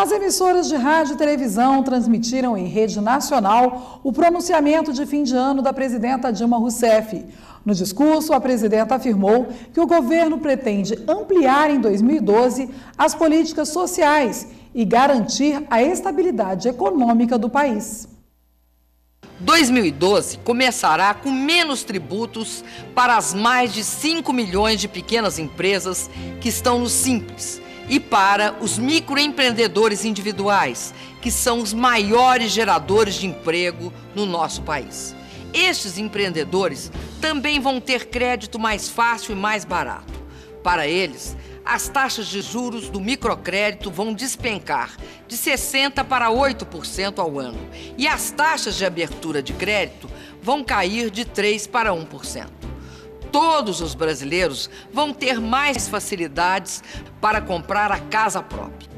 As emissoras de rádio e televisão transmitiram em rede nacional o pronunciamento de fim de ano da presidenta Dilma Rousseff. No discurso, a presidenta afirmou que o governo pretende ampliar em 2012 as políticas sociais e garantir a estabilidade econômica do país. 2012 começará com menos tributos para as mais de 5 milhões de pequenas empresas que estão no Simples. E para os microempreendedores individuais, que são os maiores geradores de emprego no nosso país. Estes empreendedores também vão ter crédito mais fácil e mais barato. Para eles, as taxas de juros do microcrédito vão despencar de 60% para 8% ao ano. E as taxas de abertura de crédito vão cair de 3% para 1%. Todos os brasileiros vão ter mais facilidades para comprar a casa própria.